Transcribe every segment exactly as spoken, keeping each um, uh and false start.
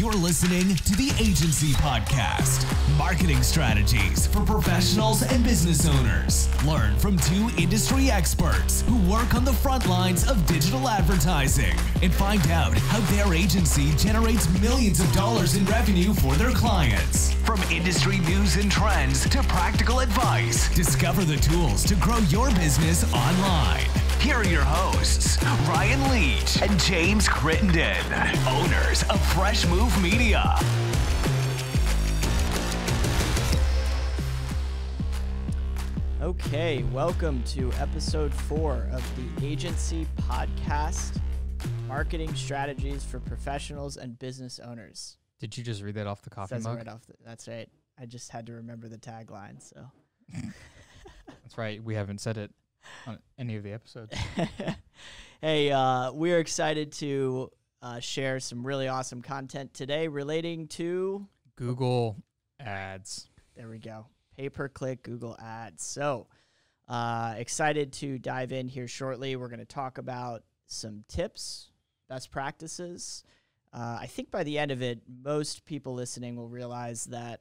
You're listening to the Agency Podcast, marketing strategies for professionals and business owners. Learn from two industry experts who work on the front lines of digital advertising and find out how their agency generates millions of dollars in revenue for their clients. From industry news and trends to practical advice, discover the tools to grow your business online. Here are your hosts, Ryan Leach and James Crittenden, owners of Fresh Move Media. Okay, welcome to episode four of the Agency Podcast, marketing strategies for professionals and business owners. Did you just read that off the coffee mug? Right off the, that's right. I just had to remember the tagline, so. That's right. We haven't said it on any of the episodes. Hey, uh, we're excited to uh, share some really awesome content today relating to Google Ads. There we go. Pay-per-click Google Ads. So uh, excited to dive in here shortly. We're going to talk about some tips, best practices. Uh, I think by the end of it, most people listening will realize that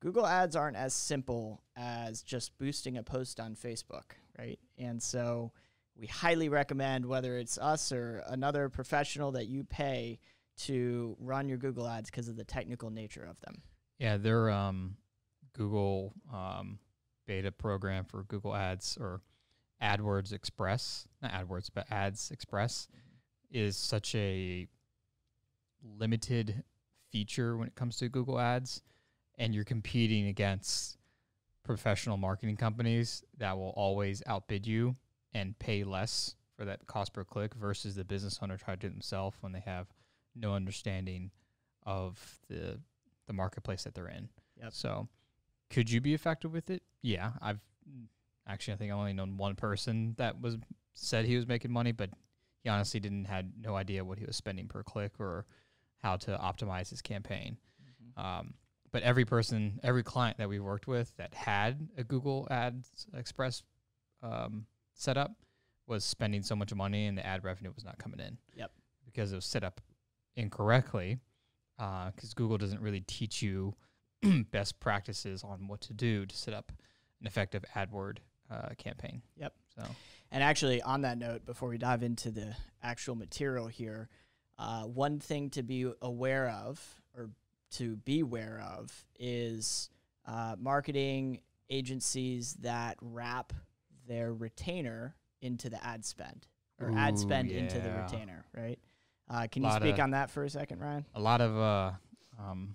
Google Ads aren't as simple as just boosting a post on Facebook, right? And so we highly recommend, whether it's us or another professional that you pay, to run your Google Ads because of the technical nature of them. Yeah, their um, Google um, beta program for Google Ads, or AdWords Express, not AdWords, but Ads Express, is such a limited feature when it comes to Google Ads, and you're competing against professional marketing companies that will always outbid you and pay less for that cost per click versus the business owner trying to do it themselves when they have no understanding of the the marketplace that they're in. Yep. So could you be effective with it? Yeah. I've actually, I think I only known one person that was said he was making money, but he honestly didn't had no idea what he was spending per click or how to optimize his campaign. Mm-hmm. Um, but every person, every client that we worked with that had a Google Ads Express um, setup was spending so much money and the ad revenue was not coming in. Yep. Because it was set up incorrectly, because uh, Google doesn't really teach you best practices on what to do to set up an effective AdWord uh, campaign. Yep. So. And actually, on that note, before we dive into the actual material here, uh, one thing to be aware of, or to be aware of, is uh, marketing agencies that wrap their retainer into the ad spend, or Ooh, ad spend yeah. into the retainer, right? Uh, can you speak of, on that for a second, Ryan? A lot of uh, um,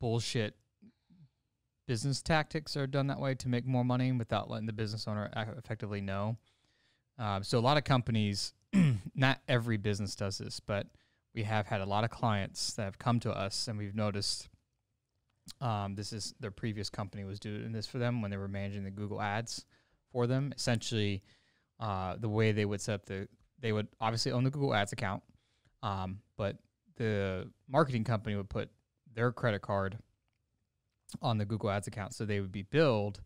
bullshit business tactics are done that way to make more money without letting the business owner effectively know. Uh, so a lot of companies, not every business does this, but we have had a lot of clients that have come to us, and we've noticed um, this is their previous company was doing this for them when they were managing the Google Ads for them. Essentially, uh, the way they would set up the, they would obviously own the Google Ads account, um, but the marketing company would put their credit card on the Google Ads account, so they would be billed.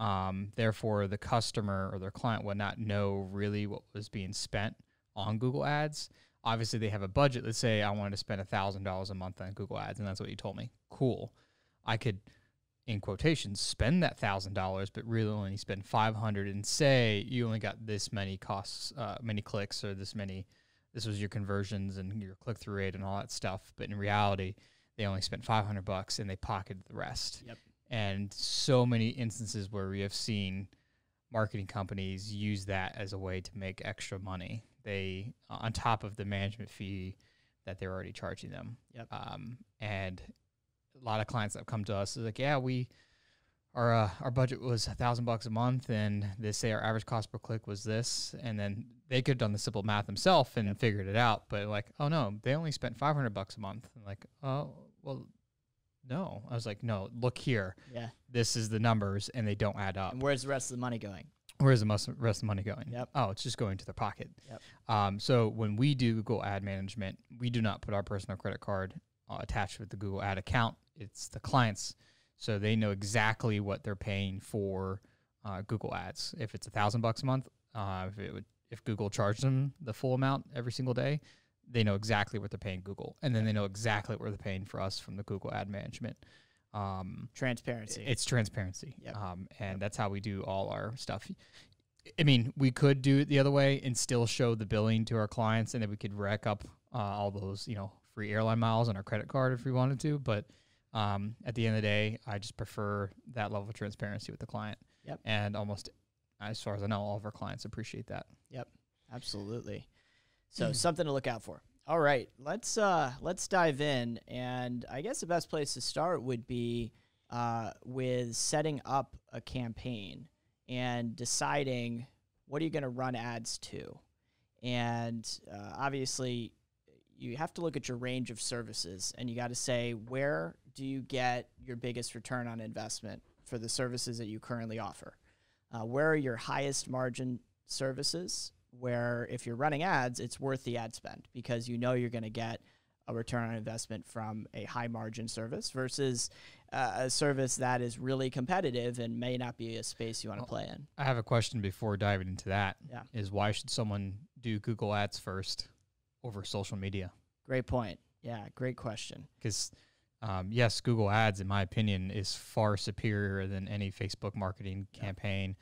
Um, therefore, the customer or their client would not know really what was being spent on Google Ads. Obviously, they have a budget. Let's say I wanted to spend a thousand dollars a month on Google Ads, and that's what you told me. Cool. I could, in quotations, spend that a thousand dollars, but really only spend five hundred dollars, and say you only got this many costs, uh, many clicks, or this many, this was your conversions and your click-through rate and all that stuff. But in reality, they only spent five hundred bucks and they pocketed the rest. Yep. And so many instances where we have seen marketing companies use that as a way to make extra money. They, on top of the management fee that they're already charging them. Yep. Um, and a lot of clients that have come to us is like, yeah, we, our, uh, our budget was a thousand bucks a month. And they say our average cost per click was this. And then they could have done the simple math themselves and yep. figured it out. But like, oh no, they only spent five hundred bucks a month. And like, oh, well, no. I was like, no, look here. Yeah. This is the numbers, and they don't add up. And where's the rest of the money going? Where's the rest of the money going? Yep. Oh, it's just going to their pocket. Yep. Um, so when we do Google Ad management, we do not put our personal credit card uh, attached with the Google Ad account. It's the client's, so they know exactly what they're paying for uh, Google Ads. If it's a thousand bucks a month, uh, if, it would, if Google charged them the full amount every single day, they know exactly what they're paying Google, and then they know exactly what they're paying for us from the Google ad management. Um, transparency. It's transparency. Yep. Um, and yep. that's how we do all our stuff. I mean, we could do it the other way and still show the billing to our clients, and then we could rack up uh, all those, you know, free airline miles on our credit card if we wanted to. But um, at the end of the day, I just prefer that level of transparency with the client. Yep. And almost, as far as I know, all of our clients appreciate that. Yep. Absolutely. So something to look out for. All right, let's uh, let's dive in, and I guess the best place to start would be uh, with setting up a campaign and deciding what are you going to run ads to, and uh, obviously you have to look at your range of services, and you got to say where do you get your biggest return on investment for the services that you currently offer. Uh, where are your highest margin services? Where if you're running ads, it's worth the ad spend because you know you're going to get a return on investment from a high margin service versus uh, a service that is really competitive and may not be a space you want to well, play in. I have a question before diving into that. Yeah. Is why should someone do Google ads first over social media? Great point. Yeah, great question. Because um, yes, Google ads, in my opinion, is far superior than any Facebook marketing yeah. campaign,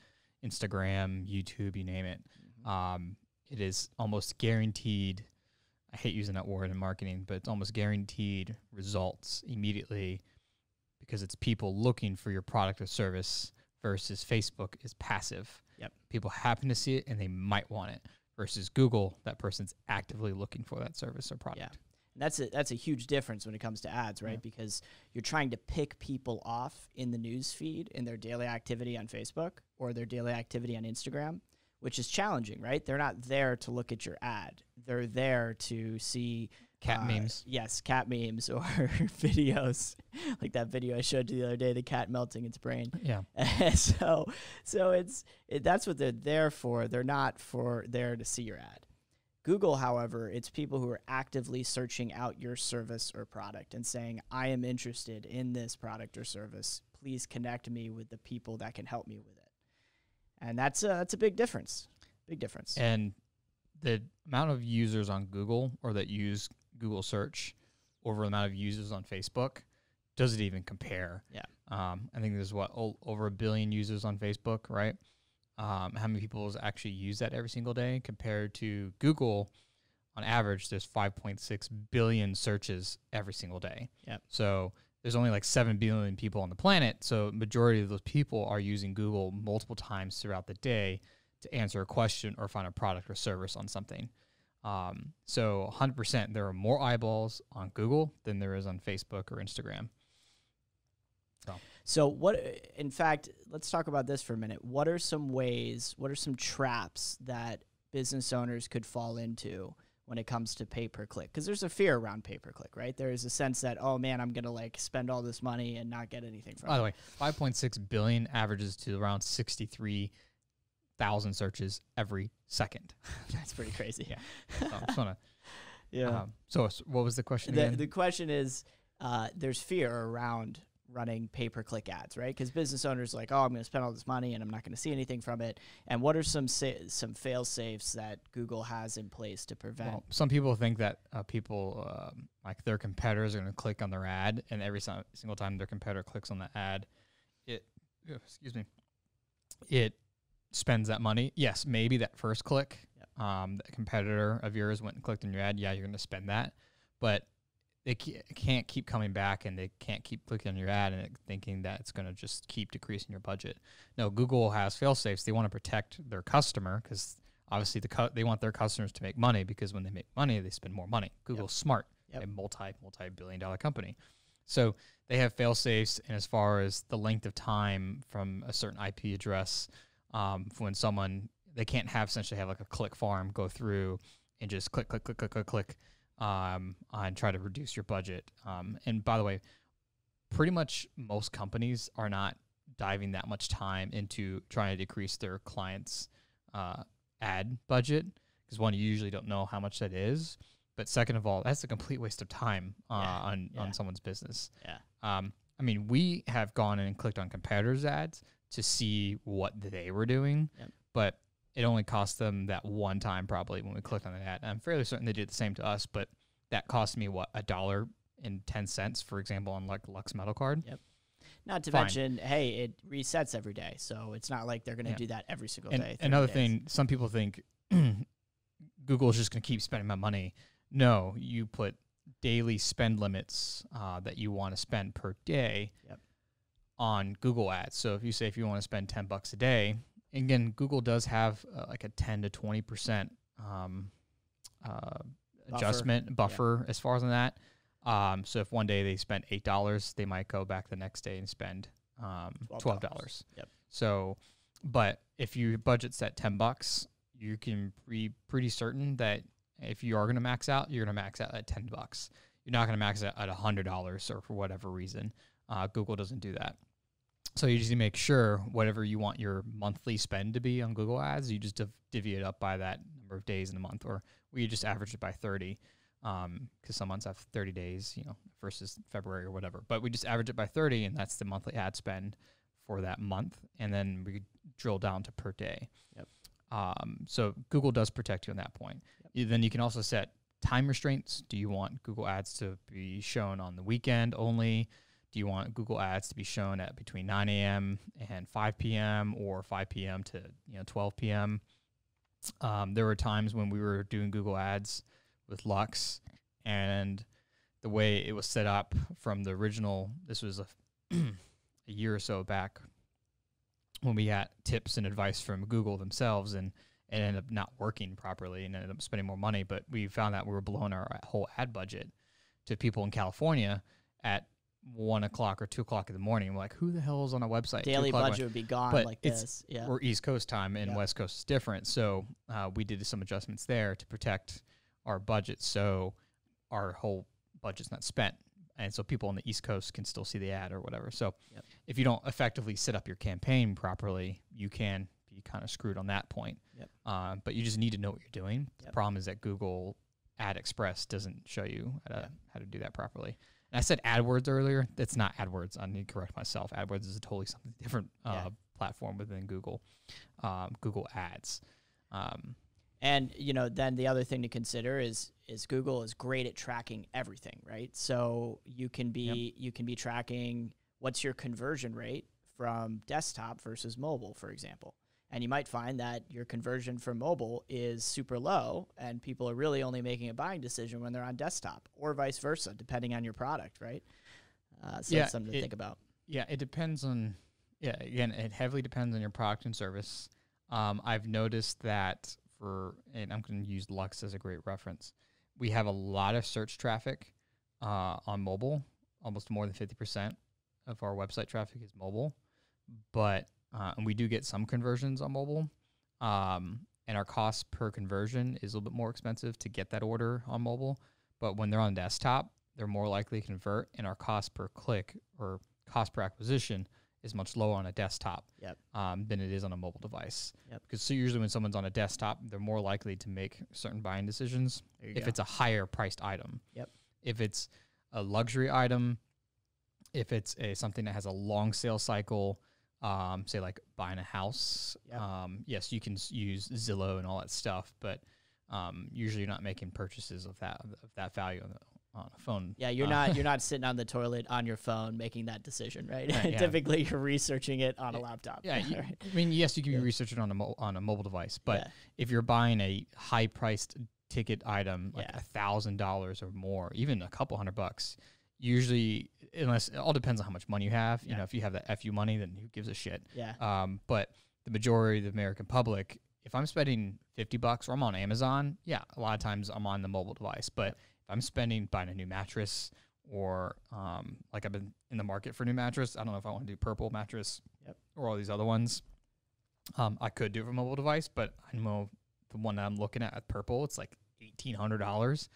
Instagram, YouTube, you name it. Um, it is almost guaranteed. I hate using that word in marketing, but it's almost guaranteed results immediately because it's people looking for your product or service versus Facebook is passive. Yep. People happen to see it and they might want it versus Google. That person's actively looking for that service or product. Yeah. And that's a, that's a huge difference when it comes to ads, right? Yeah. Because you're trying to pick people off in the news feed in their daily activity on Facebook or their daily activity on Instagram, which is challenging, right? They're not there to look at your ad. They're there to see cat uh, memes. Yes, cat memes or videos like that video I showed you the other day, the cat melting its brain. Yeah. so, so it's it, that's what they're there for. They're not for there to see your ad. Google, however, it's people who are actively searching out your service or product and saying, "I am interested in this product or service. Please connect me with the people that can help me with it." And that's a, that's a big difference, big difference. And the amount of users on Google or that use Google search over the amount of users on Facebook doesn't even compare. Yeah. Um, I think there's, what, over a billion users on Facebook, right? Um, how many people actually use that every single day compared to Google? On average, there's five point six billion searches every single day. Yeah. So there's only like seven billion people on the planet, so majority of those people are using Google multiple times throughout the day to answer a question or find a product or service on something. Um, so one hundred percent there are more eyeballs on Google than there is on Facebook or Instagram. So. so what, in fact, let's talk about this for a minute. What are some ways, what are some traps that business owners could fall into when it comes to pay-per-click? Because there's a fear around pay-per-click, right? There is a sense that, oh, man, I'm going to, like, spend all this money and not get anything from it. By the way, five point six billion averages to around sixty-three thousand searches every second. That's pretty crazy. Yeah. So, I just wanna, yeah. Um, so what was the question the, again? The question is uh, there's fear around running pay-per-click ads, right? Because business owners are like, oh, I'm going to spend all this money and I'm not going to see anything from it. And what are some sa some fail-safes that Google has in place to prevent? Well, some people think that uh, people, um, like their competitors are going to click on their ad, and every si single time their competitor clicks on the ad, it, oh, excuse me, it spends that money. Yes, maybe that first click, yep. um, the competitor of yours went and clicked on your ad. Yeah, you're going to spend that. But they can't keep coming back and they can't keep clicking on your ad and thinking that it's going to just keep decreasing your budget. No, Google has fail-safes. They want to protect their customer because obviously the cu they want their customers to make money, because when they make money, they spend more money. Google's yep. smart, yep. a multi, multi-billion dollar company. So they have fail-safes and as far as the length of time from a certain I P address, um, when someone, they can't have essentially have like a click farm go through and just click, click, click, click, click, click. Um, and try to reduce your budget. Um, and by the way, pretty much most companies are not diving that much time into trying to decrease their clients' uh, ad budget because, one, you usually don't know how much that is. But second of all, that's a complete waste of time uh, yeah, on, yeah. on someone's business. Yeah. Um, I mean, we have gone in and clicked on competitors' ads to see what they were doing. Yep. But it only cost them that one time probably when we clicked on the ad. I'm fairly certain they did the same to us, but that cost me, what, a dollar and ten cents, for example, on like Lux Metal Card. Yep. Not to Fine. mention, hey, it resets every day, so it's not like they're going to yeah. do that every single and day. Another days. thing, some people think Google's just going to keep spending my money. No, you put daily spend limits uh, that you want to spend per day yep. on Google Ads. So if you say if you want to spend ten bucks a day, again, Google does have uh, like a ten to twenty percent um, uh, adjustment buffer yep. as far as on that. Um, so if one day they spent eight dollars, they might go back the next day and spend um, twelve dollars. twelve dollars. Yep. So, but if your budget's at ten bucks, you can be pretty certain that if you are going to max out, you're going to max out at ten bucks. You're not going to max out at one hundred dollars or for whatever reason. Uh, Google doesn't do that. So you just need to make sure whatever you want your monthly spend to be on Google Ads, you just div divvy it up by that number of days in a month, or we just average it by thirty. Um, cause some months have thirty days, you know, versus February or whatever, but we just average it by thirty, and that's the monthly ad spend for that month. And then we drill down to per day. Yep. Um, so Google does protect you on that point. Yep. Then you can also set time restraints. Do you want Google Ads to be shown on the weekend only? Do you want Google Ads to be shown at between nine A M and five P M or five P M to, you know, twelve P M? Um, there were times when we were doing Google Ads with Lux, and the way it was set up from the original, this was a, a year or so back when we got tips and advice from Google themselves, and it ended up not working properly and ended up spending more money. But we found that we were blowing our whole ad budget to people in California at one o'clock or two o'clock in the morning. We're like, who the hell is on a website? Daily budget would be gone but like it's, this. Yeah. We're East Coast time, and yeah. West Coast is different. So uh, we did some adjustments there to protect our budget, so our whole budget's not spent, and so people on the East Coast can still see the ad or whatever. So yep. if you don't effectively set up your campaign properly, you can be kind of screwed on that point. Yep. Uh, but you just need to know what you're doing. Yep. The problem is that Google Ad Express doesn't show you how to, yep. how to do that properly. And I said AdWords earlier. That's not AdWords. I need to correct myself. AdWords is a totally something different uh, yeah. platform within Google, um, Google Ads. Um, And, you know, then the other thing to consider is is Google is great at tracking everything, right? So you can be yep. you can be tracking what's your conversion rate from desktop versus mobile, for example. And you might find that your conversion from mobile is super low, and people are really only making a buying decision when they're on desktop, or vice versa, depending on your product, right? Uh, so yeah, that's something to it, think about. Yeah, it depends on, yeah, again, it heavily depends on your product and service. Um, I've noticed that, and I'm going to use Lux as a great reference, we have a lot of search traffic uh, on mobile. Almost more than fifty percent of our website traffic is mobile. But uh, and we do get some conversions on mobile. Um, and our cost per conversion is a little bit more expensive to get that order on mobile. But when they're on desktop, they're more likely to convert. And our cost per click or cost per acquisition is much lower on a desktop yep. um, than it is on a mobile device. Yep. Because so usually when someone's on a desktop, they're more likely to make certain buying decisions if go. it's a higher priced item. Yep. If it's a luxury item, if it's a something that has a long sale cycle, um, say like buying a house, yep. um, yes, you can use Zillow and all that stuff, but um, usually you're not making purchases of that, of that value on the on a phone. Yeah, you're uh, not you're not sitting on the toilet on your phone making that decision, right? right yeah. Typically, you're researching it on yeah. a laptop. Yeah, you, I mean, yes, you can yeah. be researching on a mo on a mobile device, but yeah. if you're buying a high priced ticket item, like a thousand dollars or more, even a couple hundred bucks, usually, unless it all depends on how much money you have. Yeah. You know, if you have that F U money, then who gives a shit? Yeah. Um, but the majority of the American public, if I'm spending fifty bucks or I'm on Amazon, yeah, a lot of times I'm on the mobile device, but yep. I'm spending buying a new mattress, or um, like I've been in the market for a new mattress. I don't know if I want to do purple mattress yep. or all these other ones. Um, I could do it from a mobile device, but I know the one that I'm looking at, at purple, it's like eighteen hundred dollars.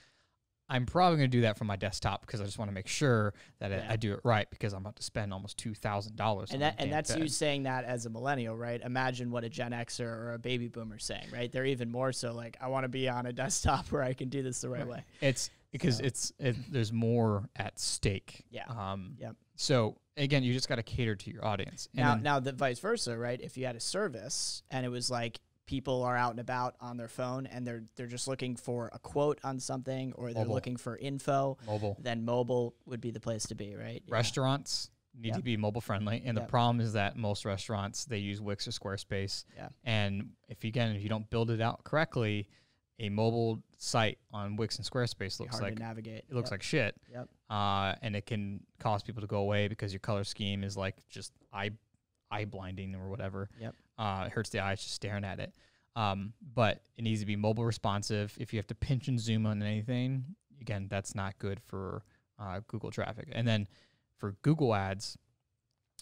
I'm probably going to do that from my desktop because I just want to make sure that yeah. I, I do it right, because I'm about to spend almost two thousand dollars. And, that, and that's bed. you saying that as a millennial, right? Imagine what a Gen Xer or a baby boomer is saying, right? They're even more so like, I want to be on a desktop where I can do this the right, right. way. It's because so. it's it, there's more at stake. Yeah. Um, yep. So again, you just got to cater to your audience. And now, now the vice versa, right? If you had a service and it was like, people are out and about on their phone and they're they're just looking for a quote on something, or they're mobile. looking for info, mobile. then mobile would be the place to be, right? Yeah. Restaurants need yep. to be mobile friendly. And yep. the problem is that most restaurants, they use Wix or Squarespace. Yeah. And if you, again, if you don't build it out correctly, a mobile site on Wix and Squarespace looks hard like to navigate. It looks yep. like shit. Yep. Uh, and it can cause people to go away because your color scheme is like just eye eye blinding or whatever. Yep. Uh, it hurts the eyes just staring at it. Um, but it needs to be mobile responsive. If you have to pinch and zoom on anything, again, that's not good for uh, Google traffic. And then for Google Ads,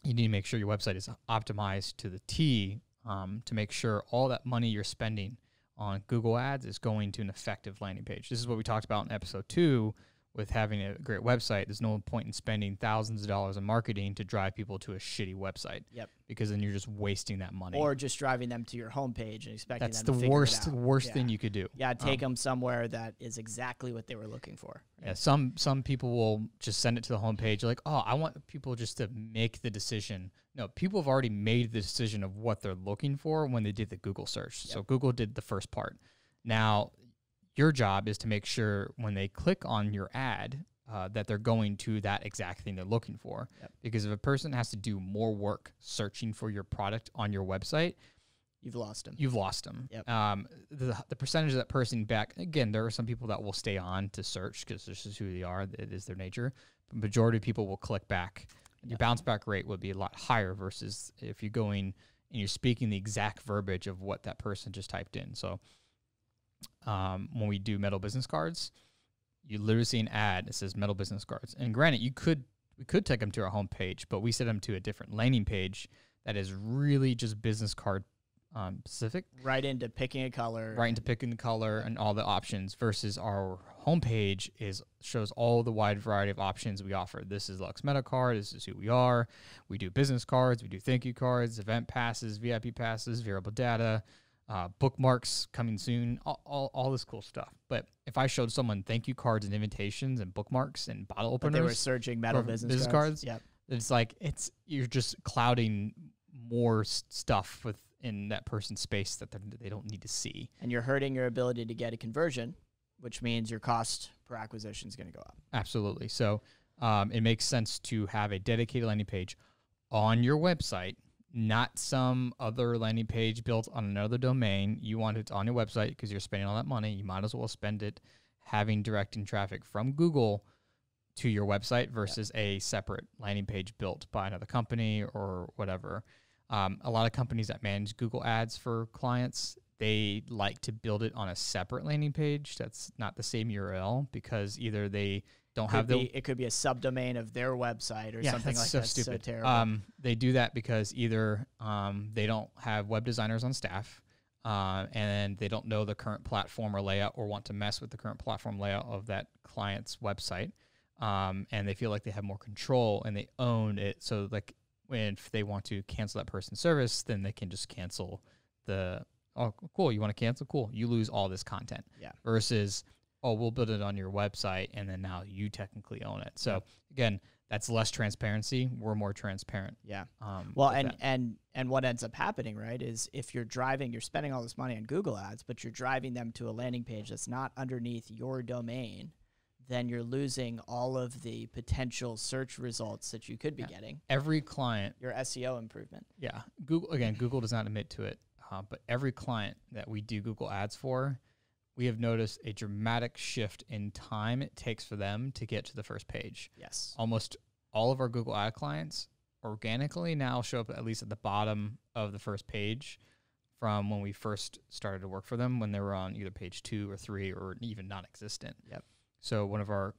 you need to make sure your website is optimized to the T, um, to make sure all that money you're spending on Google Ads is going to an effective landing page. This is what we talked about in episode two with having a great website. There's no point in spending thousands of dollars on marketing to drive people to a shitty website. Yep. Because then you're just wasting that money. Or just driving them to your homepage and expecting That's them to That's the worst, worst yeah. thing you could do. Yeah, take um, them somewhere that is exactly what they were looking for. Right? Yeah, some, some people will just send it to the homepage. Like, oh, I want people just to make the decision. No, people have already made the decision of what they're looking for when they did the Google search. Yep. So Google did the first part. Now, your job is to make sure when they click on your ad uh, that they're going to that exact thing they're looking for. Yep. Because if a person has to do more work searching for your product on your website, you've lost them. You've lost them. Yep. Um, the, the percentage of that person back, again, there are some people that will stay on to search because this is who they are. It is their nature. The majority of people will click back. Yep. Your bounce back rate would be a lot higher versus if you're going and you're speaking the exact verbiage of what that person just typed in. So, Um, when we do metal business cards, you literally see an ad that says metal business cards. And granted, you could we could take them to our homepage, but we set them to a different landing page that is really just business card um, specific. Right into picking a color. Right into picking the color and all the options versus our homepage is shows all the wide variety of options we offer. This is Lux Metal Card. This is who we are. We do business cards. We do thank you cards, event passes, V I P passes, variable data. Uh, bookmarks coming soon, all, all, all this cool stuff. But if I showed someone thank you cards and invitations and bookmarks and bottle openers, but they were searching metal business, business cards. cards yep. It's like it's you're just clouding more stuff within that person's space that they don't need to see, and you're hurting your ability to get a conversion, which means your cost per acquisition is going to go up. Absolutely. So um, it makes sense to have a dedicated landing page on your website. Not some other landing page built on another domain. You want it on your website because you're spending all that money. You might as well spend it having directing traffic from Google to your website versus yep. a separate landing page built by another company or whatever. Um, a lot of companies that manage Google Ads for clients, they like to build it on a separate landing page that's not the same U R L because either they don't have the, it could be a subdomain of their website or yeah, something like so that. Stupid. So terrible. Um, they do that because either um, they don't have web designers on staff uh, and they don't know the current platform or layout or want to mess with the current platform layout of that client's website. Um, and they feel like they have more control and they own it. So like when if they want to cancel that person's service, then they can just cancel the, oh, cool. You want to cancel? Cool. You lose all this content. Yeah. Versus, oh, we'll build it on your website, and then now you technically own it. So, again, that's less transparency. We're more transparent. Yeah. Um, well, and, and, and what ends up happening, right, is if you're driving, you're spending all this money on Google Ads, but you're driving them to a landing page that's not underneath your domain, then you're losing all of the potential search results that you could be yeah. getting. Every client. Your S E O improvement. Yeah. Google Again, Google does not admit to it, uh, but every client that we do Google Ads for, we have noticed a dramatic shift in time it takes for them to get to the first page. Yes. Almost all of our Google Ad clients organically now show up at least at the bottom of the first page from when we first started to work for them when they were on either page two or three or even non-existent. Yep. So one of our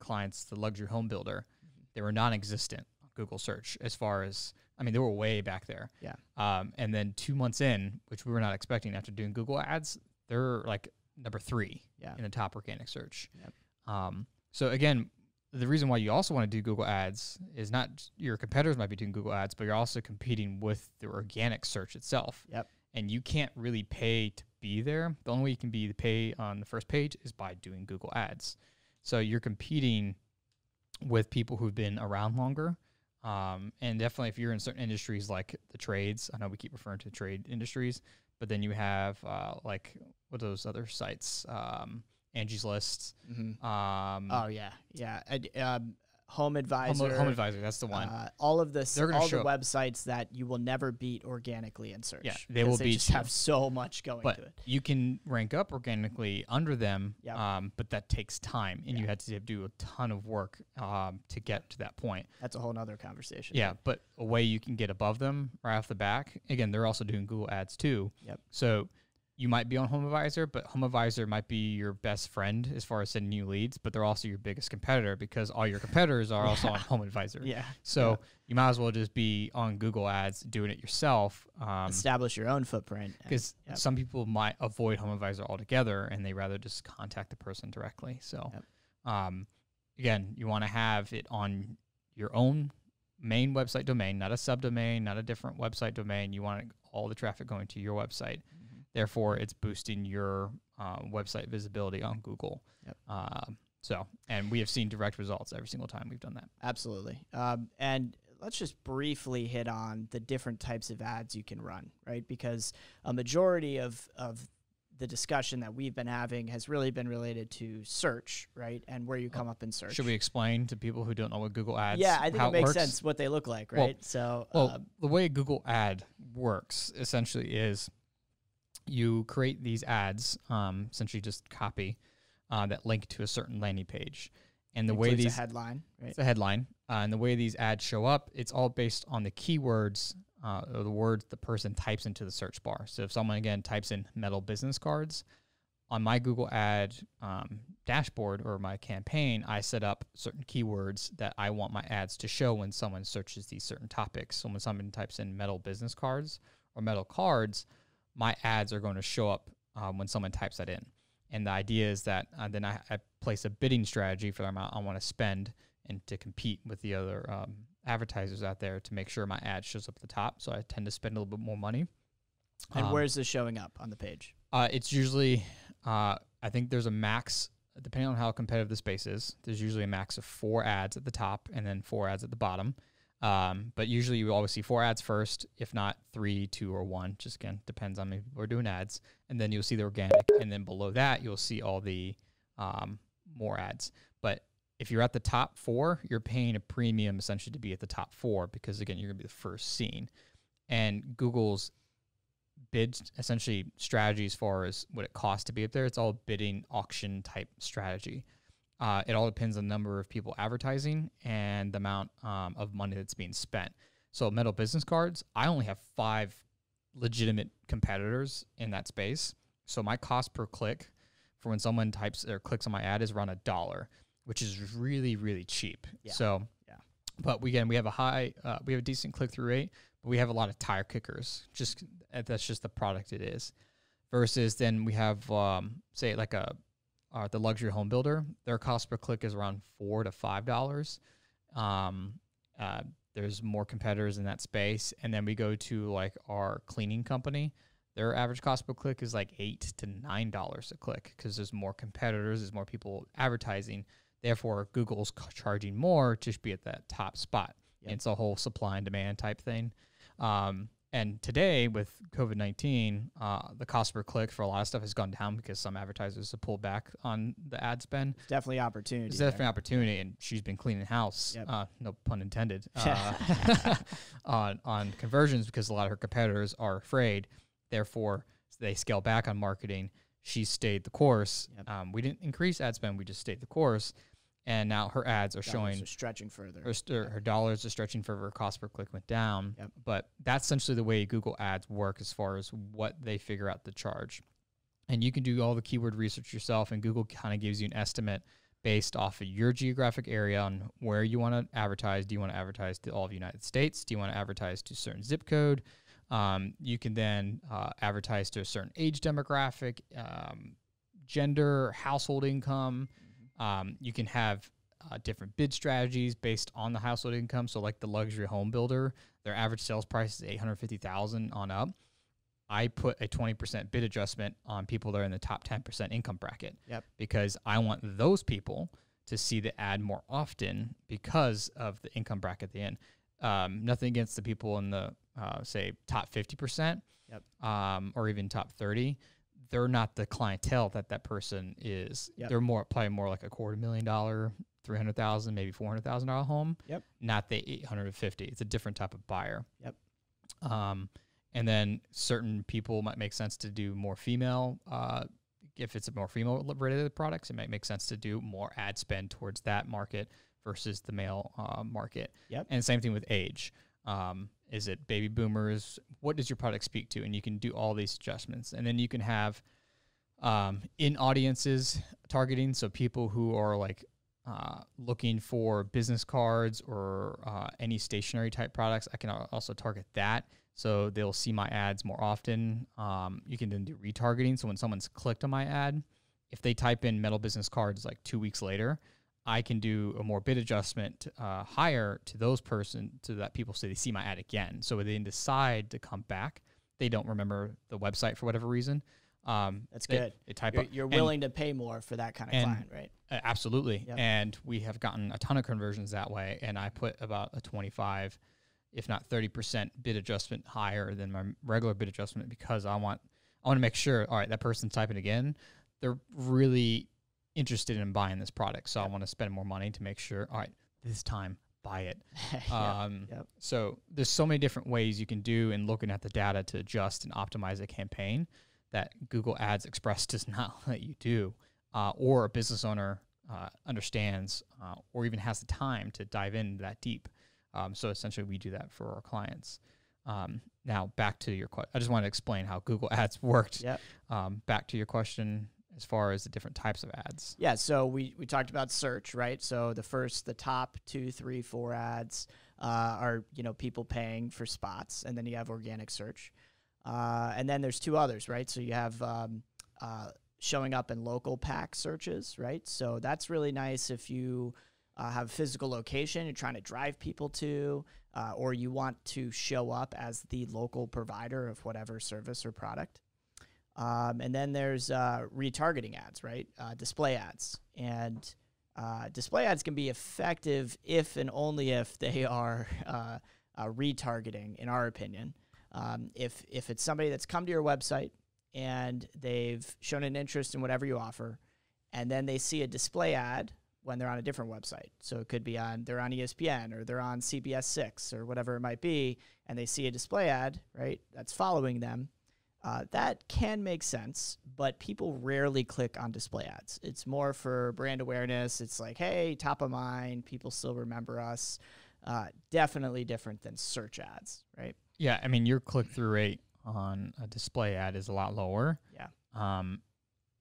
clients, the luxury home builder, mm-hmm. they were non-existent on Google search as far as, I mean, they were way back there. Yeah. Um, and then two months in, which we were not expecting after doing Google Ads, they're like number three yeah. in the top organic search. Yep. Um, so again, the reason why you also want to do Google Ads is not your competitors might be doing Google Ads, but you're also competing with the organic search itself. Yep. And you can't really pay to be there. The only way you can be the pay on the first page is by doing Google Ads. So you're competing with people who've been around longer. Um, and definitely if you're in certain industries like the trades, I know we keep referring to trade industries, But then you have uh, like what are those other sites? Um, Angie's List. Mm-hmm. um, oh yeah, yeah. Uh, um, HomeAdvisor. Home, HomeAdvisor, that's the one. Uh, all of this, all the websites that you will never beat organically in search. Yeah, they will they beat just you. Have so much going but to it. You can rank up organically under them, yep. um, but that takes time, and yeah. you had to do a ton of work um, to get to that point. That's a whole nother conversation. Yeah, but a way you can get above them right off the back. Again, they're also doing Google Ads too. Yep. So you might be on HomeAdvisor, but HomeAdvisor might be your best friend as far as sending you leads, but they're also your biggest competitor because all your competitors are yeah. also on HomeAdvisor. Yeah. So yeah. you might as well just be on Google Ads doing it yourself. Um, Establish your own footprint. Because yep. some people might avoid HomeAdvisor altogether, and they rather just contact the person directly. So, yep. um, again, you want to have it on your own main website domain, not a subdomain, not a different website domain. You want all the traffic going to your website. Therefore, it's boosting your uh, website visibility on Google. Yep. Uh, so, and we have seen direct results every single time we've done that. Absolutely. Um, and let's just briefly hit on the different types of ads you can run, right? Because a majority of, of the discussion that we've been having has really been related to search, right? And where you come up in search. Should we explain to people who don't know what Google Ads Yeah, I think it makes sense what they look like, right? Well, so, well, um, the way Google Ad works essentially is you create these ads, um, essentially just copy uh, that link to a certain landing page, and the way these a headline, right? It's a headline, uh, and the way these ads show up, it's all based on the keywords uh, or the words the person types into the search bar. So if someone again types in metal business cards on my Google ad um, dashboard or my campaign, I set up certain keywords that I want my ads to show when someone searches these certain topics. So when someone types in metal business cards or metal cards, my ads are going to show up um, when someone types that in. And the idea is that uh, then I, I place a bidding strategy for the amount I want to spend and to compete with the other um, advertisers out there to make sure my ad shows up at the top. So I tend to spend a little bit more money. And um, where's this showing up on the page? Uh, it's usually, uh, I think there's a max, depending on how competitive the space is, there's usually a max of four ads at the top and then four ads at the bottom. Um, but usually you always see four ads first, if not three, two, or one. Just again, depends on how many people are doing ads. And then you'll see the organic, and then below that, you'll see all the um, more ads. But if you're at the top four, you're paying a premium essentially to be at the top four because, again, you're going to be the first seen. And Google's bid essentially strategy as far as what it costs to be up there, it's all bidding auction type strategy. Uh, it all depends on the number of people advertising and the amount um, of money that's being spent. So metal business cards, I only have five legitimate competitors in that space. So my cost per click for when someone types or clicks on my ad is around a dollar, which is really, really cheap. Yeah. So, yeah. But we, again, we have a high, uh, we have a decent click-through rate, but we have a lot of tire kickers. Just that's just the product it is. Versus then we have, um, say, like a, Uh, the luxury home builder, their cost per click is around four to five dollars. Um, uh, there's more competitors in that space, and then we go to like our cleaning company. Their average cost per click is like eight to nine dollars a click because there's more competitors, there's more people advertising. Therefore, Google's charging more to be at that top spot. Yep. It's a whole supply and demand type thing. Um, And today, with COVID nineteen, uh, the cost per click for a lot of stuff has gone down because some advertisers have pulled back on the ad spend. Definitely opportunity. It's definitely there. opportunity, and she's been cleaning house, yep. uh, no pun intended, uh, on, on conversions because a lot of her competitors are afraid. Therefore, they scale back on marketing. She stayed the course. Yep. Um, we didn't increase ad spend. We just stayed the course. And now her ads are dollars showing are stretching further. Her, st yep. her dollars are stretching further. Her cost per click went down. Yep. But that's essentially the way Google Ads work as far as what they figure out the charge. And you can do all the keyword research yourself, and Google kind of gives you an estimate based off of your geographic area on where you want to advertise. Do you want to advertise to all of the United States? Do you want to advertise to a certain zip code? Um, you can then uh, advertise to a certain age demographic, um, gender, household income. Um, you can have uh, different bid strategies based on the household income. So like the luxury home builder, their average sales price is eight hundred fifty thousand dollars on up. I put a twenty percent bid adjustment on people that are in the top ten percent income bracket. Yep. Because I want those people to see the ad more often because of the income bracket they're in. Um, nothing against the people in the, uh, say, top fifty percent. yep. um, or even top thirty, they're not the clientele that that person is. Yep. They're more probably more like a quarter million dollar, three hundred thousand, maybe four hundred thousand dollar home. Yep. Not the eight hundred and fifty. It's a different type of buyer. Yep. Um, and then certain people might make sense to do more female. Uh, if it's a more female-related products, it might make sense to do more ad spend towards that market versus the male uh, market. Yep. And same thing with age. Um, is it baby boomers? What does your product speak to? And you can do all these adjustments. And then you can have um, in audiences targeting, so people who are like uh, looking for business cards or uh, any stationary type products. I can also target that. So they'll see my ads more often. Um, you can then do retargeting. So when someone's clicked on my ad, if they type in metal business cards like two weeks later, I can do a more bid adjustment uh, higher to those person to that people so they see my ad again. So when they decide to come back, they don't remember the website for whatever reason. Um, That's they, good. They type you're, you're willing to pay more for that kind of and, client, right? Uh, absolutely. Yep. And we have gotten a ton of conversions that way. And I put about a twenty-five percent if not thirty percent bid adjustment higher than my regular bid adjustment, because I want I want to make sure, all right, that person's typing again. They're really interested in buying this product. So yep. I want to spend more money to make sure, all right, this time, buy it. yep. Um, yep. So there's so many different ways you can do in looking at the data to adjust and optimize a campaign that Google Ads Express does not let you do, uh, or a business owner uh, understands uh, or even has the time to dive in that deep. Um, so essentially, we do that for our clients. Um, now, back to your question. I just wanted to explain how Google Ads worked. Yep. Um, back to your question as far as the different types of ads. Yeah, so we, we talked about search, right? So the first, the top two, three, four ads uh, are, you know, people paying for spots. And then you have organic search. Uh, and then there's two others, right? So you have um, uh, showing up in local pack searches, right? So that's really nice if you... Uh, have a physical location you're trying to drive people to, uh, or you want to show up as the local provider of whatever service or product. Um, and then there's uh, retargeting ads, right? Uh, display ads. And uh, display ads can be effective if and only if they are uh, uh, retargeting, in our opinion. Um, if, if it's somebody that's come to your website and they've shown an interest in whatever you offer, and then they see a display ad when they're on a different website. So it could be on, they're on E S P N or they're on C B S six or whatever it might be, and they see a display ad, right, that's following them, uh, that can make sense, but people rarely click on display ads. It's more for brand awareness. It's like, hey, top of mind, people still remember us. Uh, definitely different than search ads, right? Yeah, I mean, your click-through rate on a display ad is a lot lower. Yeah. Um,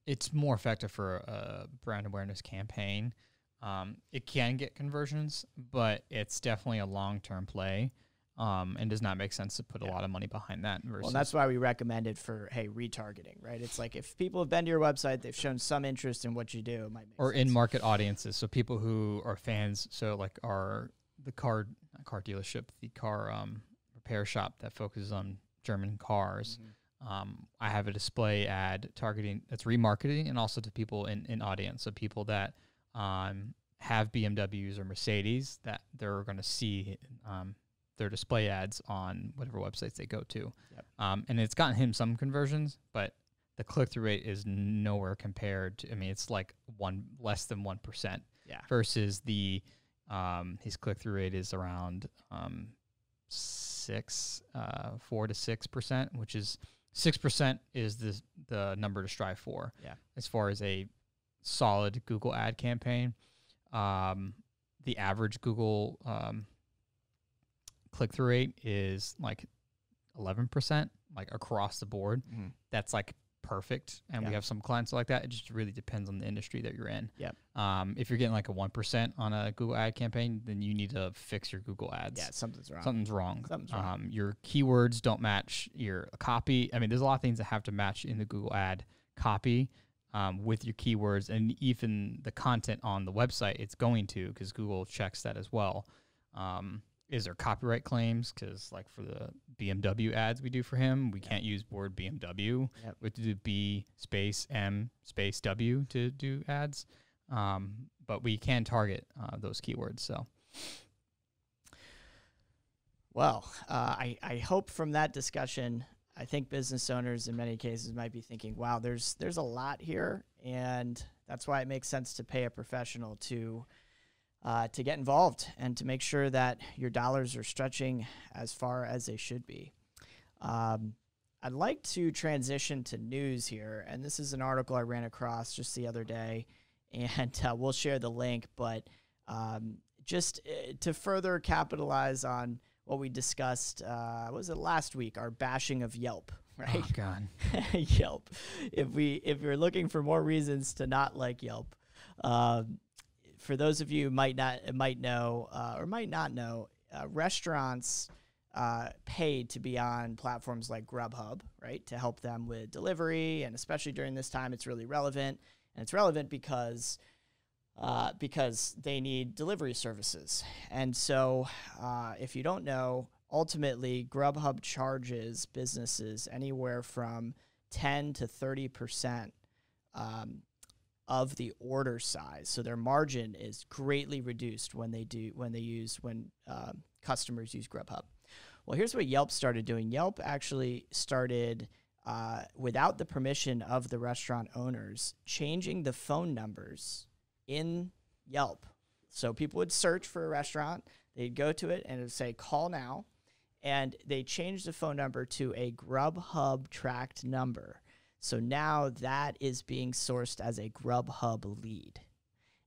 it's more effective for a brand awareness campaign. Um, it can get conversions, but it's definitely a long-term play, um, and does not make sense to put yeah. a lot of money behind that. Well, that's why we recommend it for, hey, retargeting, right? It's like if people have been to your website, they've shown some interest in what you do. It might make or sense. In-market audiences, so people who are fans, so like our the car not car dealership, the car um, repair shop that focuses on German cars. Mm-hmm. Um, I have a display ad targeting that's remarketing, and also to people in, in audience, so people that Um, have B M Ws or Mercedes that they're going to see um, their display ads on whatever websites they go to. Yep. Um, and it's gotten him some conversions, but the click-through rate is nowhere compared to, I mean, it's like one less than one percent yeah. versus the, um, his click-through rate is around um, six, uh, four to six percent, which is six percent is the, the number to strive for yeah. as far as a solid Google ad campaign. Um, the average Google um, click-through rate is like eleven percent, like across the board. Mm-hmm. That's like perfect. And yeah. we have some clients like that. It just really depends on the industry that you're in. Yeah. Um, if you're getting like a one percent on a Google ad campaign, then you need to fix your Google ads. Yeah, something's wrong. Something's wrong. Something's wrong. Um, your keywords don't match your copy. I mean, there's a lot of things that have to match in the Google ad copy. Um, with your keywords and even the content on the website, it's going to, because Google checks that as well. Um, is there copyright claims? Because like for the B M W ads we do for him, we yep. can't use word B M W. Yep. We have to do B space M space W to do ads. Um, but we can target uh, those keywords. So, well, uh, I, I hope from that discussion I think business owners in many cases might be thinking, wow, there's there's a lot here, and that's why it makes sense to pay a professional to uh, to get involved and to make sure that your dollars are stretching as far as they should be. Um, I'd like to transition to news here, and this is an article I ran across just the other day, and uh, we'll share the link, but um, just uh, to further capitalize on what we discussed, uh, what was it last week? Our bashing of Yelp, right? Oh God, Yelp. If we, if you're looking for more reasons to not like Yelp, uh, for those of you who might not, might know, uh, or might not know, uh, restaurants uh, paid to be on platforms like Grubhub, right, to help them with delivery, and especially during this time, it's really relevant, and it's relevant because. Uh, because they need delivery services. And so uh, if you don't know, ultimately Grubhub charges businesses anywhere from ten to thirty percent um, of the order size. So their margin is greatly reduced when they do, when they use, when uh, customers use Grubhub. Well, here's what Yelp started doing. Yelp actually started uh, without the permission of the restaurant owners, changing the phone numbers in Yelp. So people would search for a restaurant, they'd go to it, and it would say, call now. And they changed the phone number to a Grubhub tracked number. So now that is being sourced as a Grubhub lead.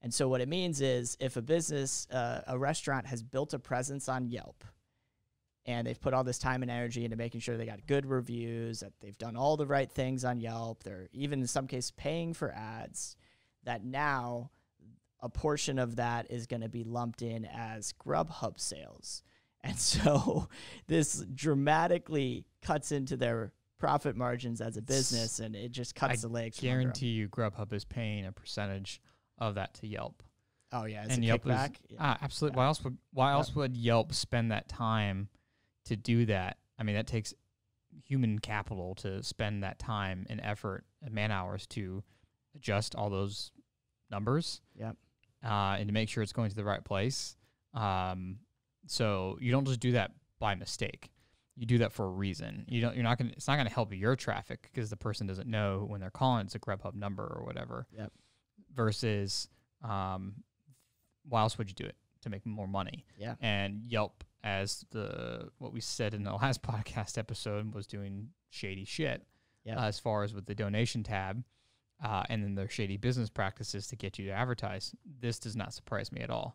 And so what it means is if a business, uh, a restaurant has built a presence on Yelp, and they've put all this time and energy into making sure they got good reviews, that they've done all the right things on Yelp, they're even in some cases paying for ads, that now a portion of that is going to be lumped in as Grubhub sales. And so this dramatically cuts into their profit margins as a business, and it just cuts I the legs. I guarantee you Grubhub is paying a percentage of that to Yelp. Oh, yeah. As and a Yelp kickback? Is, yeah. Ah, absolutely. Yeah. Why else would, why else would Yelp spend that time to do that? I mean, that takes human capital to spend that time and effort and man hours to adjust all those numbers. Yeah. Uh, and to make sure it's going to the right place. Um, so you don't just do that by mistake. You do that for a reason. You don't. You're not gonna. It's not gonna help your traffic because the person doesn't know when they're calling it's a Grubhub number or whatever. Yep. Versus, um, why else would you do it to make more money? Yeah. And Yelp, as the what we said in the last podcast episode, was doing shady shit. Yeah. Uh, as far as with the donation tab. Uh, and then their shady business practices to get you to advertise. This does not surprise me at all.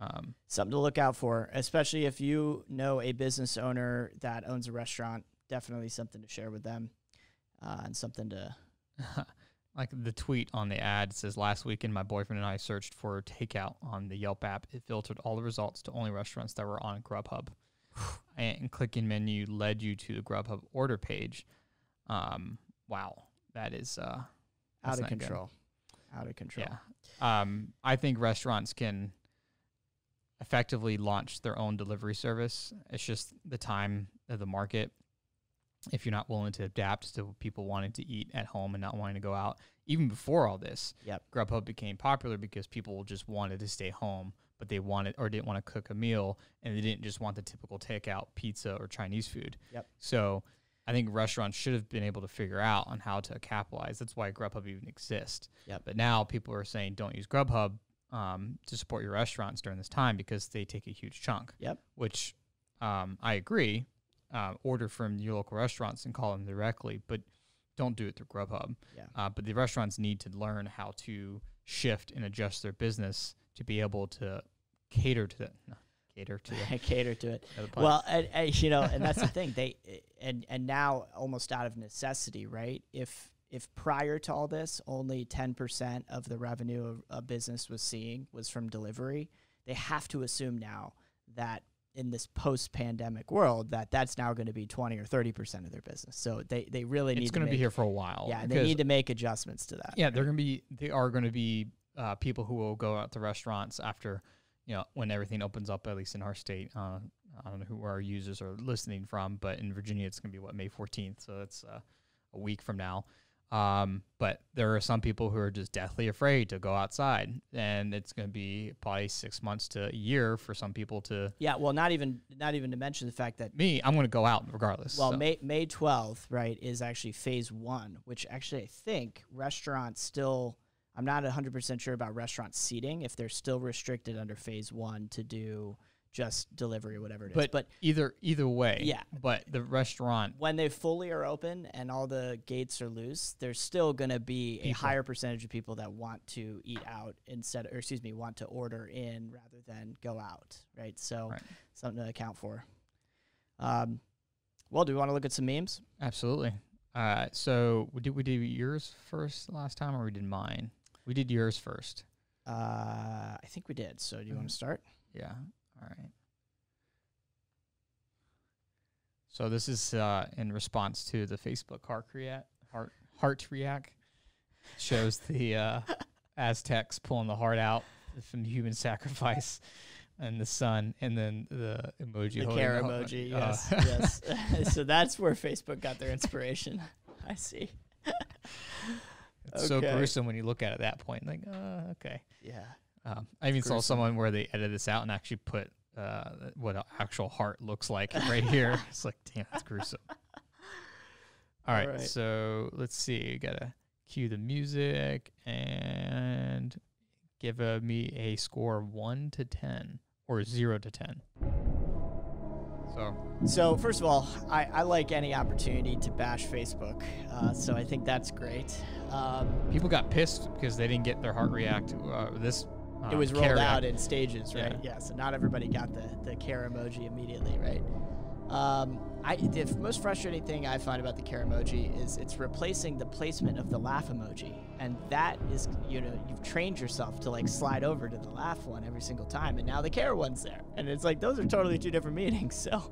Um, Something to look out for, especially if you know a business owner that owns a restaurant. Definitely something to share with them, uh, and something to... Like the tweet on the ad says, last weekend my boyfriend and I searched for takeout on the Yelp app. It filtered all the results to only restaurants that were on Grubhub. And clicking menu led you to the Grubhub order page. Um, wow, that is... Uh, That's out of control. Good. Out of control. Yeah. Um, I think restaurants can effectively launch their own delivery service. It's just the time of the market. If you're not willing to adapt to people wanting to eat at home and not wanting to go out, even before all this, yep. Grubhub became popular because people just wanted to stay home, but they wanted or didn't want to cook a meal, and they didn't just want the typical takeout pizza or Chinese food. Yep. So I think restaurants should have been able to figure out on how to capitalize. That's why Grubhub even exists. Yep. But now people are saying don't use Grubhub um, to support your restaurants during this time because they take a huge chunk. Yep. Which um, I agree. Uh, order from your local restaurants and call them directly, but don't do it through Grubhub. Yeah. Uh, but the restaurants need to learn how to shift and adjust their business to be able to cater to that. No. Cater to it. Cater to it. Well, and, and, you know, and that's the thing. They and and now almost out of necessity, right? If if prior to all this, only ten percent of the revenue a business was seeing was from delivery, they have to assume now that in this post-pandemic world, that that's now going to be twenty or thirty percent of their business. So they they really need. It's going to be here for a while. Yeah, they need to make adjustments to that. Yeah, they're going to be. They are going to be uh, people who will go out to restaurants after. You know, when everything opens up, at least in our state, uh, I don't know who our users are listening from, but in Virginia, it's going to be, what, May fourteenth, so that's uh, a week from now. Um, but there are some people who are just deathly afraid to go outside, and it's going to be probably six months to a year for some people to. Yeah. Well, not even, not even to mention the fact that me, I'm going to go out regardless. Well, so. May, May twelfth, right, is actually phase one, which actually I think restaurants still, I'm not a hundred percent sure about restaurant seating, if they're still restricted under phase one to do just delivery or whatever it is. But, but either either way, yeah. But the restaurant, when they fully are open and all the gates are loose, there's still going to be people. a higher percentage of people that want to eat out instead, or excuse me, want to order in rather than go out, right? So right. something to account for. Um, well, do we want to look at some memes? Absolutely. Uh, so we did we do yours first last time, or we did mine? We did yours first. Uh, I think we did. So do you mm. want to start? Yeah. All right. So this is uh, in response to the Facebook heart react. Heart, heart react shows the uh, Aztecs pulling the heart out from human sacrifice, and the sun, and then the emoji. The care emoji. Uh, yes, yes. So that's where Facebook got their inspiration. I see. It's okay. So gruesome when you look at it at that point. Like, uh, okay. Yeah. Um, I even saw someone where they edited this out and actually put uh, what an actual heart looks like right here. It's like, damn, it's gruesome. All right, All right, so let's see. We gotta cue the music and give uh, me a score of one to ten or zero to ten. So, so first of all, I, I like any opportunity to bash Facebook, uh, so I think that's great. Um, People got pissed because they didn't get their heart react. Uh, this. It um, was rolled out in stages, right? Yeah. yeah, so not everybody got the, the care emoji immediately, right? Um, I, the most frustrating thing I find about the care emoji is it's replacing the placement of the laugh emoji. And that is, you know, you've trained yourself to, like, slide over to the laugh one every single time, and now the care one's there. And it's like, those are totally two different meanings. So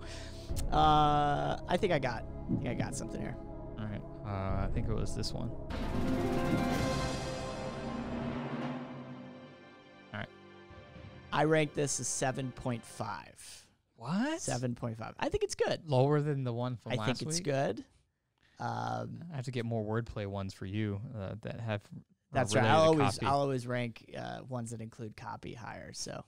uh, I think I got I think I got something here. All right. Uh, I think it was this one. I rank this as seven point five. What? seven point five. I think it's good. Lower than the one from I last week? I think it's good. Um, I have to get more wordplay ones for you uh, that have That's right. I'll always, I'll always rank uh, ones that include copy higher. So,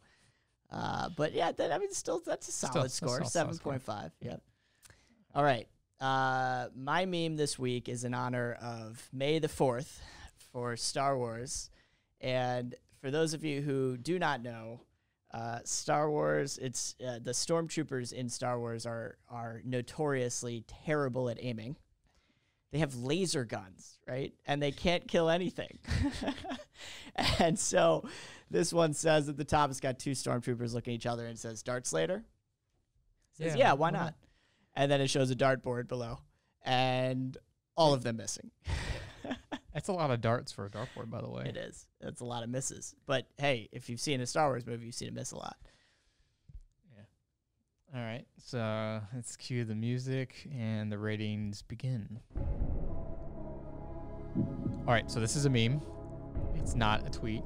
uh, But, yeah, that, I mean, still, that's a solid still, score, seven point five. Yeah. All right. Uh, my meme this week is in honor of May the fourth for Star Wars. And for those of you who do not know, Uh, Star Wars, it's uh, the stormtroopers in Star Wars are are notoriously terrible at aiming. They have laser guns, right? And they can't kill anything. And so this one says at the top, it's got two stormtroopers looking at each other and says, "Dart Slater?" Says, yeah, yeah, why not? And then it shows a dartboard below, and all of them missing. That's a lot of darts for a dartboard, by the way. It is. That's a lot of misses. But, hey, if you've seen a Star Wars movie, you've seen it miss a lot. Yeah. All right. So let's cue the music and the ratings begin. All right. So this is a meme. It's not a tweet.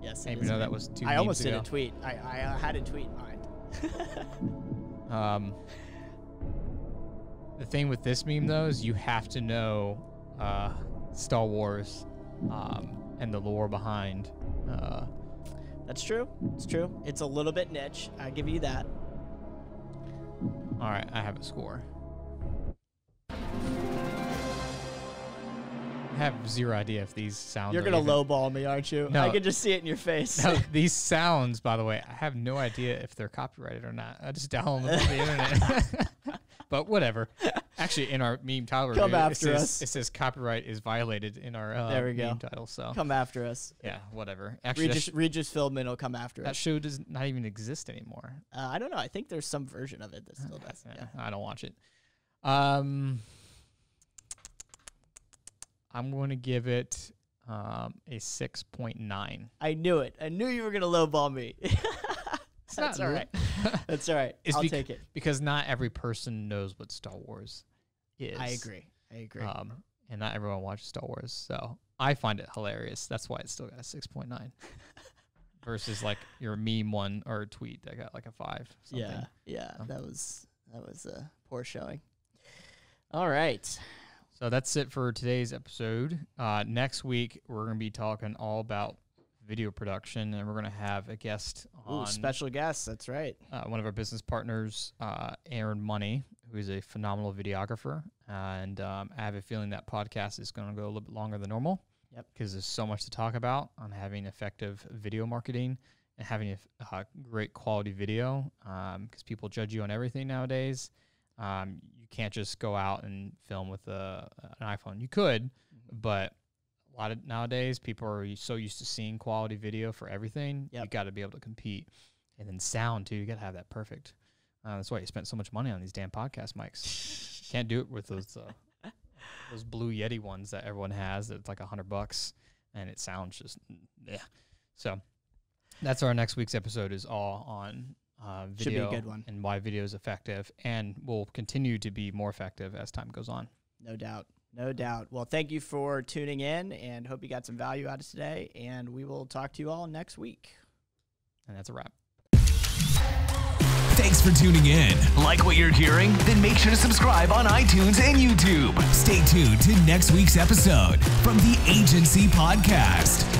Yes, it is. I didn't know that was two memes ago. I almost did a tweet. I, I had a tweet in mind. um, the thing with this meme, though, is you have to know Uh, Star Wars um, and the lore behind. Uh, That's true. It's true. It's a little bit niche. I give you that. All right. I have a score. I have zero idea if these sounds. You're going to lowball me, aren't you? No, I can just see it in your face. No, these sounds, by the way, I have no idea if they're copyrighted or not. I just downloaded them off the internet. But whatever. Actually, in our meme title, come review, after it, says, us. it says copyright is violated in our uh, there we go. meme title. So come after us. Yeah, whatever. Actually, Regis, Regis Philbin will come after that us. That show does not even exist anymore. Uh, I don't know. I think there's some version of it that still does. Yeah, yeah. I don't watch it. Um, I'm going to give it um, a six point nine. I knew it. I knew you were going to lowball me. That's all right. That's all right. I'll take it. Because not every person knows what Star Wars is. I agree. I agree. Um, and not everyone watches Star Wars. So I find it hilarious. That's why it's still got a six point nine versus like your meme one or tweet that got like a five. Something. Yeah. Yeah. Um, that was, that was a poor showing. All right. So that's it for today's episode. Uh, next week, we're going to be talking all about video production, and we're going to have a guest on. Ooh, special guest, that's right. Uh, one of our business partners, uh, Aaron Money, who is a phenomenal videographer. Uh, and um, I have a feeling that podcast is going to go a little bit longer than normal. Yep. Because there's so much to talk about on having effective video marketing and having a uh, great quality video, because um, people judge you on everything nowadays. Um, you can't just go out and film with a, an iPhone. You could, mm-hmm. but a lot of nowadays people are so used to seeing quality video for everything. Yep. You got to be able to compete, and then sound too. You got to have that perfect. Uh, that's why you spent so much money on these damn podcast mics. Can't do it with those uh, those Blue Yeti ones that everyone has. That's like a hundred bucks, and it sounds just yeah. So that's our next week's episode is all on uh, video. Should be a good one. And why video is effective and will continue to be more effective as time goes on. No doubt. No doubt. Well, thank you for tuning in, and hope you got some value out of today, and we will talk to you all next week. And that's a wrap. Thanks for tuning in. Like what you're hearing? Then make sure to subscribe on iTunes and YouTube. Stay tuned to next week's episode from the Agency Podcast.